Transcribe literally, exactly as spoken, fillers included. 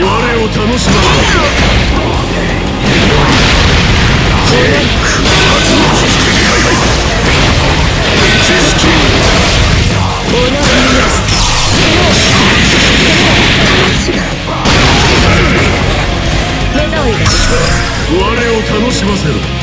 我を楽しませろ。